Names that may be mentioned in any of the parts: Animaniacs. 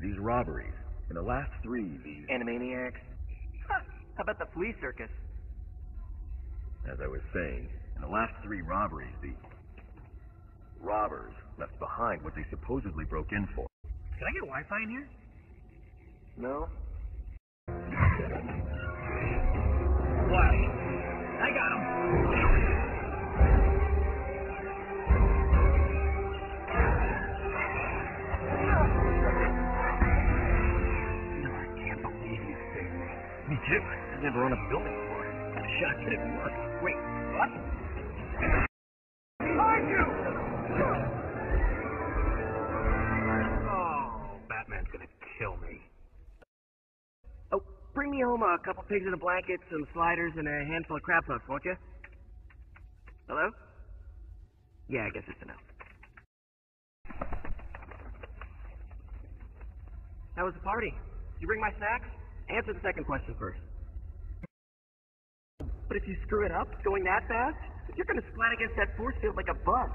these robberies, and the last three, these Animaniacs. Huh, how about the flea circus? As I was saying, in the last three robberies, the robbers left behind what they supposedly broke in for. Can I get Wi-Fi in here? No. What? I got him. No, I can't believe you saved me. Me too. I never on a building before. I'm shocked that it worked. Wait, what? Behind you! Oh, Batman's gonna kill me. Bring me home a couple pigs in a blanket, some sliders, and a handful of crab puffs, won't you? Hello? Yeah, I guess it's enough. How was the party? Did you bring my snacks? Answer the second question first. But if you screw it up, going that fast, you're gonna splat against that force field like a bug.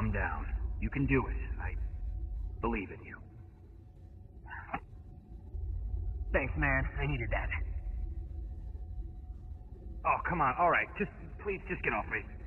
Calm down. You can do it. I believe in you. Thanks, man. I needed that. Oh, come on. All right. Just, please, just get off me.